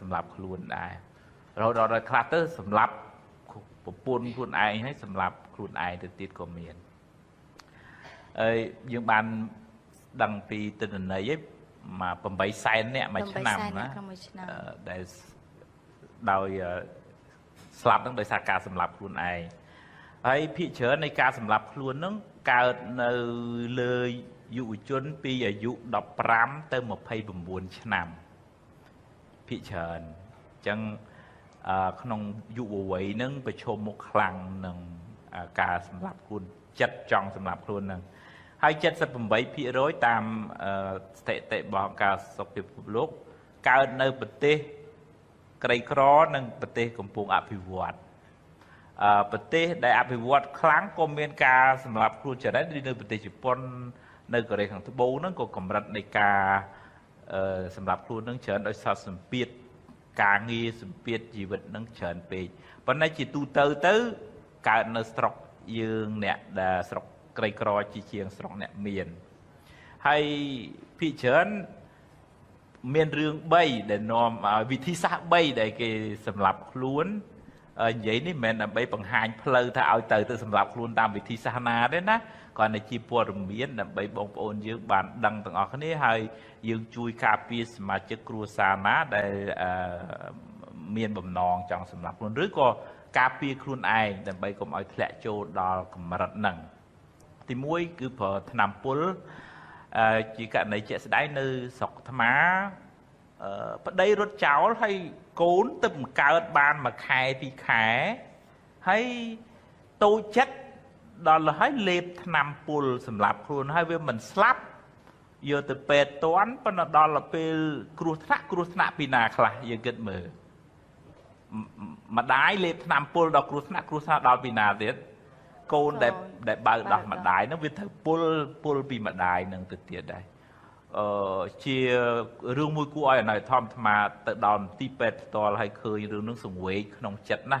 สำหรับครูนไอเราคลาเตอร์สำหรับปูนครูนไอให้สำหรับครูนไอติดกเมียนยังบานดังปีตนไหนมาปมใบไซน์เนี่ยมาชนะนะได้เราสลับตั้งแต่สากาสำหรับครูนไอไอพี่เชิญในการสำหรับครูนนั้นการเลยอยู่จนปีอายุดอกปรามเติมมาภัยบุบวนชนำพิเชิญจังขนมอยู่ไว้นึ่งไปชมมุคลังหนึ่งการสำหรับคุณจัดจองสำหรับคุณหนึ่งให้จัดสมบัยพิร้อยตามเตะเตะบอลการสกิบโลกการเนปเตะไกรครอหนึ่งปเตะกำปงอภิวัตประเทศได้อภิวัตครั้งกรมเมียนกาสำหรับครูจะได้ดินในประเทศญี่ปุ่นในกรณีของทบนั่งก็กำรัดในกาสำหรับครูนั่งเฉินโดยศาสนาปีกางีสมเปียชีวิตนั่งเฉินปีปัจจัยจิตตูเตอร์การนสตรอกยืงเนี่ยได้สตรอกไกรกรอจีเชียงสตรอกเนี่ยเมียนให้พี่เฉินเมียนเรื่องใบได้นอมวิธีสะใบได้เกสำหรับครูนvậyนี่แม่นไปปังหานเพลิดถ้าเอาเตยเตยสำหรับครูนตามวิธีศาสนาด้วยนะก่อนในจีปัวรมีนไปบงปนยืมบานดังต่างออกนี้ให้ยืมจุยคาปีสมาชิกครูสานะได้เมียนบ่มนองจังสำหรับครูนหรือก็คาปีครูนไอแต่ไปก็เอาแผลโจดอลกมรัดหนังที่มวยคือพอถนำปุลจีกันในเจสได้เนื้อศกธรรมะประเดี๋ยวรถเจ้าให้cố tâm cao ban mà khai thì khai hay tổ chất đó là hãy lệp nằm pul sầm lạp luôn hay với mình slap giờ từ pe toán bên đó là pe cruza pina là giờ kết mở mà đái lệp nằm pul đó cruza đó pina đấy cô để bài đọc mà đái nó viết thử pul bị mà đái nâng từ tiền đâyเชียเรื่องมวยกู้อ้อยหน่อยทอมมาตะดอนตีเป็ดตอนให้เคยเรื่องนึงส่งเวกขนมจัดนะ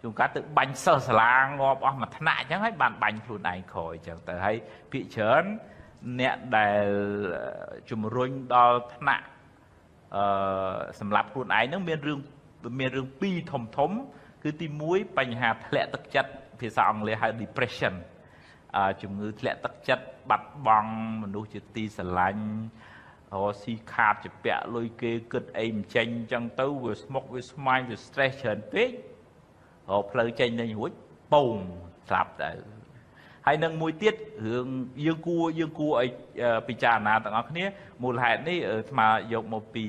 จุงการตึกบัญเซอร์สลางงอบออกมาถนัดจังให้บานบัญพลูนายคอยจังแต่ให้พิเชิญเนี่ยได้จุ่มรุนดอถนัดสำหรับพลูนายนั่งเมียนเรื่องปีถมคือตีมุ้ยปัญหาทะเลตักจัดพิษองเลยให้ depressionจุ่มเงือแหละตักจัดบัดบังมันดูจิตตีสลายอ๋อสีขาดจะแปะลอยเกยเกิดเอ็มเชนจังเต้าวิสมกวิสมายวิสเตรชเชนเป๊ะอ๋อเพลย์เชนในหัวปุ่งสลับแต่ให้นั่งมวยเตี้ยหึงยังกลัวไอ้ปีจานาต่างอันนี้มูลเหตุนี่มายกมาปี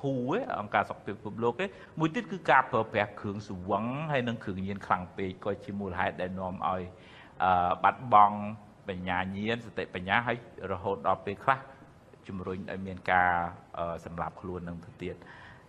หูเอ้องการสอบเปรียบโลกเอ้มวยเตี้ยคือการเผยแพร่ขึงสวงให้นั่งขึงเย็นคลังเป๊ะก็ชิมูลเหตุได้นอมอ้อยบัดบองปัญญาเยียนสติปัญญาให้ระหดออกไปครับจุมรุนอเมริกาสำหรับครูนึงเตียน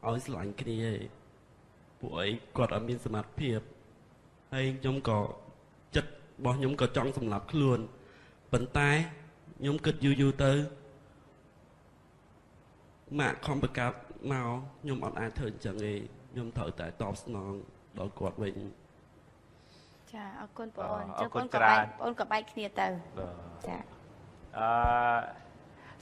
ở sải kia buổi quạt ở miền smart phiệp hay nhóm cỏ chật bỏ nhóm cỏ trong sầm lọc luôn bàn tay nhóm cật du du tư mà không bật cạp màu nhưng bọn ai thường chẳng nghe nhưng thở tại top non đó quạt mình cha con bọn cho con cặp bay kia từ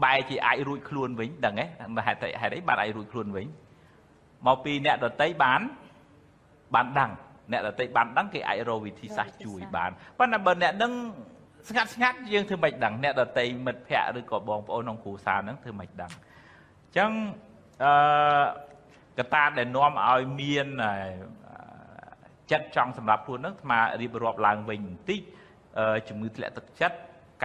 ใบที่ไอรุ่ยคลุนวิ่งดังไงให้ได้บันไอรุ่ยคลุนวิ่งมาปีเนี่ยเราได้บ้านบ้านดังเนี่ยเราได้บ้านดังคือไอโรวิธีสักช่วยบ้านเพราะนั้นเบอร์เนี่ยนั่งสักยังถือไม่ดังเนี่ยเราได้มิดแผลหรือกบองโป้น้องครูสาวนั่งถือไม่ดังจังกระตาแต่น้อมเอาเมียนจัดจองสำหรับคนนั้นมารีบรอบลางวิ่งติจมือแหลกตักจัดก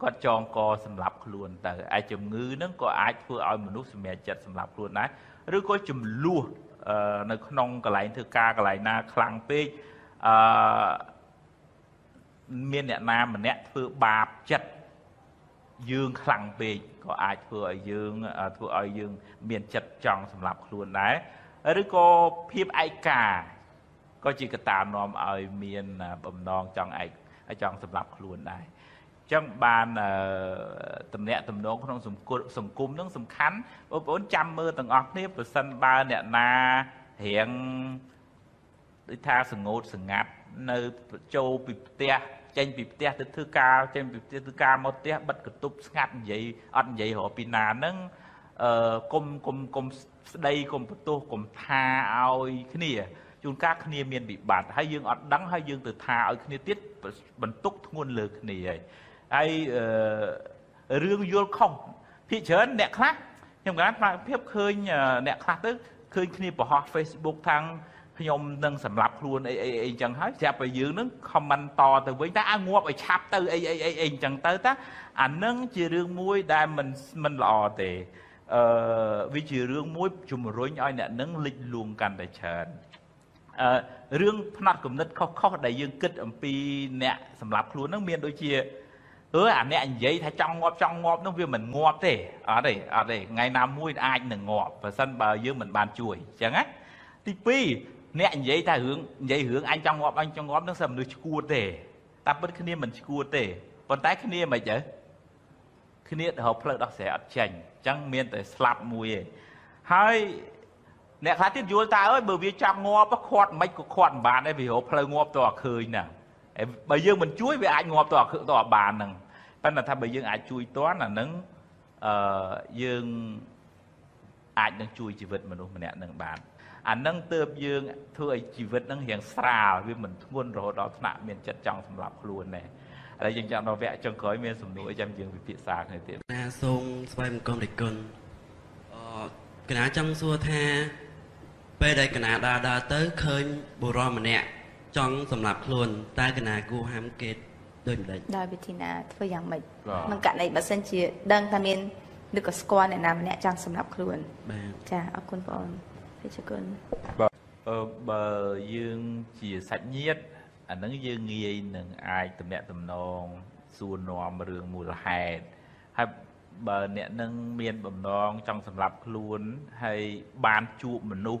กวาดจองกอสำหรับครัวแต่ไอจุ่มงื้อนั่นก็ไอเพื่อเอามนุษย์สมัยจัดสำหรับครัวนะหรือก็จุ่มลูกในขนมกระไรเธอกากระไรนาคลังเป้เมนเนี่ยนามันเนี่ยเพื่อบาปจัดยืงคลังเปก็อาจเพื่อยืงเมียนจัดจองสำหรับครัวนะหรือก็พิบไอกาก็จีกตามน้อมเอาเมียนบ่มนองจองไอจองสำหรับครัวได้จังบานตำแหน่งตำนองก็ต้องสมกุมต้องสำคัญโอนจำมือต่างออกนี่ประสันบานเนี่ยนาเหียงด้วยท่าสงบสงัดในโจปิเตะเจนปิดเตี้ยตื้อกาวเจนปิดเตี้ยตื้อกาวมดเตี้ยบัดกระตุบงัดใหญ่อัดใหญ่หัวปีนานั่งกลมได้กลมประตูกลมทาเอาขึ้นนี่จุนก้าขึ้นนี่เมียนบีบบาดให้ยืงอัดดังให้ยืงตื้อทาเอาขึ้นนี่ติดบรรทุกงวนเลือกนี่ไอเรื่องโยนของพี่เชิญเนี่ยคลาสอย่างนั้นมาเพียบเคยเนี่ยคลาสตึ๊กเคยขึ้นนี่ประหอบเฟซบุ๊กทางพยมนั่งสำหรับครูนไอจังหายจะไปยืนนั่งคอมเมนต์ต่อแต่เว้ยถ้างัวไปชับตัวไอจังเตอร์ถ้าอันนั่งจีเรื่องมวยได้มันหล่อแต่วิจีเรื่องมวยจุ่มร้อยย่อยเนี่ยนั่งลิดลวงกันแต่เชิญเรื่องพนักกลุ่มนั้นเขาได้ยืนกึศอัมพีเนี่ยสำหรับครูนั่งเมียนโดยเฉย anh ấy vậy thay trong ngọt nó vì mình ngọt thế ở đây ngày nào mua ai nè ngọt và sân bờ dưới mình bàn chuối chẳng á thì pi nè vậy thay hướng vậy hướng anh trong ngọt nó sầm được cua tề ta bất cứ niệm mình cua tề còn tái cứ niệm mà chứ cứ niệm học phật đọc sẽ chảnh chẳng miên tới slap mùi hai nè khá tiết dối ta ơi bởi vì trong ngọt bắt khoát mấy của khoát bàn ấy vì học phật ngọt tỏa khơi nè bởi dương mình chuối về anh ngọt tỏa bàn nâng bắt là thay bởi dương ai chui toán là nâng dương ai nâng chui chỉ vật mình nè nâng bàn anh nâng tơm dương thôi chỉ vật nâng hiện xa vì mình muốn rồi đó nạ miền chất trong thầm lọc luôn nè ở đây chẳng nó vẽ trong khói miền sầm nỗi chăm dương vì phía xa này tiện nà xông xoay một con địch cơn cái ná trong xua tha bây đây cái ná đã tới khơi bồ rò mà nè trong sầm lạp luôn ta cái ná cô ham kết đôi mình đôi vì thì là thôi rằng mình mang cả này bà sân chia đang tham yên được có score này làm nè trong sầm lạp luôn cha ông quân vợ thế chứ con bờ dương chia sạch nhiệt anh nắng dương nghe nương ai tầm nè tầm non xua nòm rừng mùa hè hay bờ nè nâng miên bầm non trong sầm lạp luôn hay bàn chụp mình nu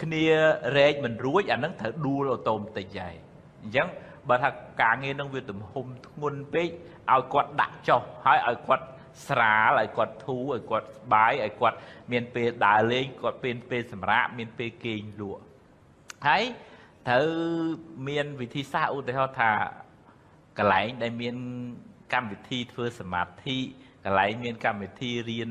คือเนี่ยเรจมันรู้ว่าอย่างนั้นเธอดูเราโตมแต่ใหญ่ยังบางทางการเงินต้องวิ่งตุ่มหุ่มงุนไปเอากวดดักจอให้เอากวดสระเอากวดทูเอากวดใบเอากวดเมียนเปรดาเล่งกวดเป็นเปรสมระเมียนเปรเก่งหลัวให้เธอเมียนวิธีซาอุแต่เขาทากระไรได้เมียนกรรมวิธีเพื่อสมาธิกระไรเมียนกรรมวิธีเรียน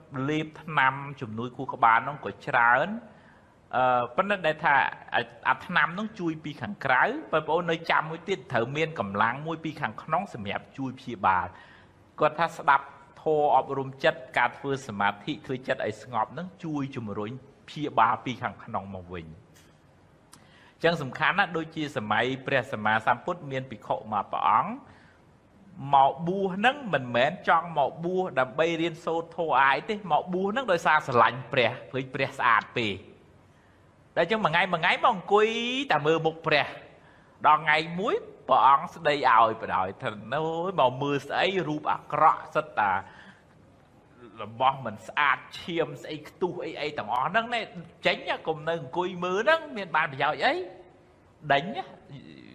รีบทนำจุ่มนุ้ยคู่กบาลน้องกดชราอันปัจจุบันได้ถ้าอัธนำน้องจุยปีขังไกรไปโอนในจำมวยติดเถอเมียนกำลังมวยปีขังน้องเสมียบจุยพีบาลก็ถ้าสลับโทรอบรมจัดการฟื้นสมาธิคือจัดไอ้สงบน้องจุยจุ่มรุ่ยพีบาลปีขังน้องมาวิ่งจังสำคัญนะโดยจีสมัยเปรียสมาสามพุทธเมียนปีโคมาปองหมอบูนั่งเหมือนเหม็นจองหมอบูดับใบเรียนโซโทไอติหมอบูนั่งโดยซาสลันเปรียเพื่อเปรียสะอาดปีได้จังมาไงมองกุยแต่มือบุกเปรียดองไงมุ้ยปองสดายเอาไปดอยท่านนู้นหมอมือใส่รูปอักระสัตตาบองเหมือนสะอาดเชี่ยมใส่ตู้ไอแต่หมอนั่งเนี่ยเจ๋งเนี่ยกลุ่มนั่งกุยมือนั่งเมียนบานไปยาวไอเด้งเนี่ย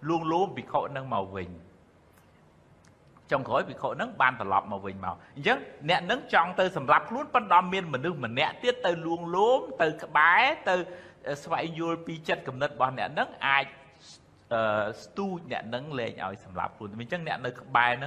luôn luôn bị khổ nâng màu vinh trong khối bị khổ nâng ban tạt lọp màu vinh màu chứ nẹt nâng trong từ sầm lạp luôn ban đom miên mà nương mà nẹt tiết từ luôn luôn từ cái bái từ xoay vô pi chất cầm nết bọn nẹt nâng ai មានវិបត្តិក្នុងចិត្តហើយអ្នកនៅជុំវិញខ្លួននឹង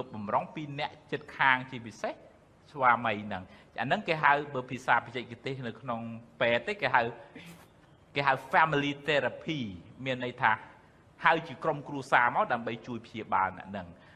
ុកបំរុងពីអ្នកចិត្តខាងជាពិសេសស្វាមីហ្នឹងអាហ្នឹងគេហៅបើភាសាបច្ចេកទេសនៅក្នុងពេទ្យគេហៅ family therapy មានន័យថាហៅជាក្រុមគ្រួសារមកដើម្បីជួយព្យាបាលអ្នកហ្នឹង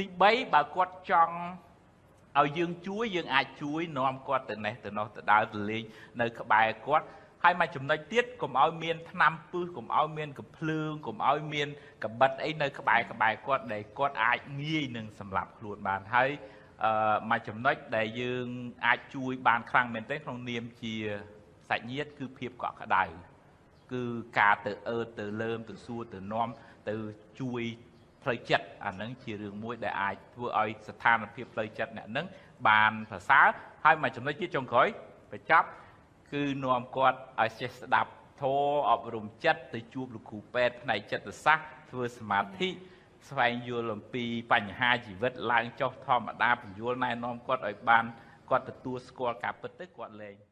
ទីបីបើគាត់ចង់ឲ្យយើងជួយយើងអាចជួយនាំគាត់ទៅនេះទៅនោះទៅដើរទៅលេងនៅក្បែរគាត់ហើយមកចំណុចទៀតកុំឲ្យមានថ្នាំពឹសកុំឲ្យមានកំភ្លើងកុំឲ្យមានកាបិតអីនៅក្បែរគាត់ដែលគាត់អាចងាយនឹងសម្លាប់ខ្លួនបានហើយ មួយចំណុចដែលយើងអាចជួយបានខ្លាំងមែនទេក្នុងនាមជាសាច់ញាតិគឺភាពកក់ក្ដៅគឺការទៅអើទៅលើមទៅសួរទៅនាំទៅជួយផ្លូវចិត្តអាហ្នឹងជារឿងមួយដែលអាចធ្វើឲ្យស្ថានភាពផ្លូវចិត្តអ្នកហ្នឹងបានប្រសើរហើយមួយចំណុចទៀតចុងក្រោយបញ្ចប់គឺនាំគាត់ឲ្យចេះស្ដាប់ធម៌អប់រំចិត្តទៅជួបលោកគ្រូពេទ្យផ្នែកចិត្តសាស្ត្រធ្វើសមាធិ ស្វែងយល់អំពីបញ្ហាជីវិតឡើងចុះធម្មតាបញ្យល់ណែនាំគាត់ឲ្យបានគាត់ទទួលស្គាល់ការពិតទៅគាត់លែង